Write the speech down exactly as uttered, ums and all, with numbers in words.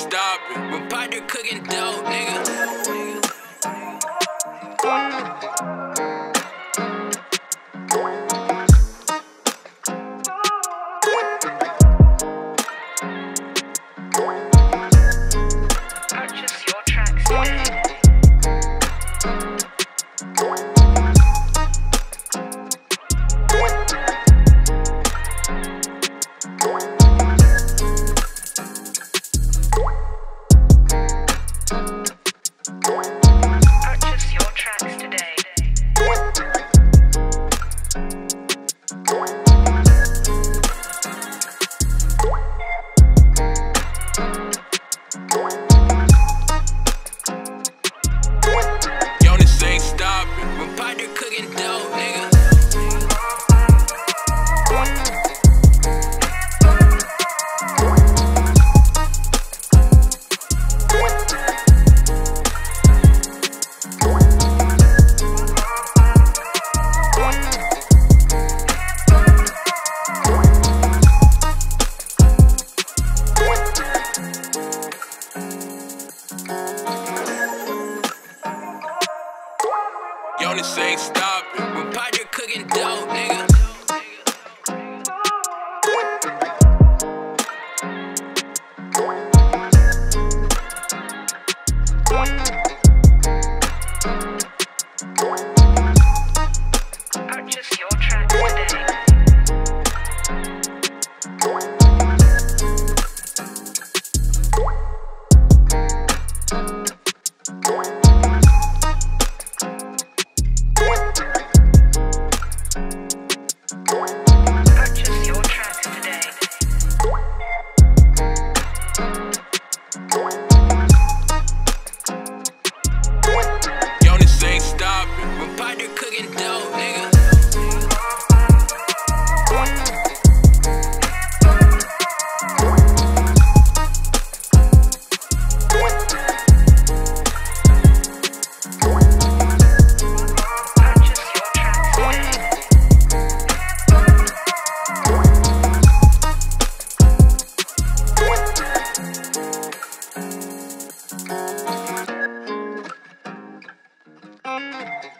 stop it. My partner cooking dope, nigga. Purchase your tracks today. Purchase your tracks today. Yo, this ain't stopping. My partner cooking dope, nigga. Yo, this ain't stopping. My partner cooking dope, nigga. Purchase your track today. Thank you.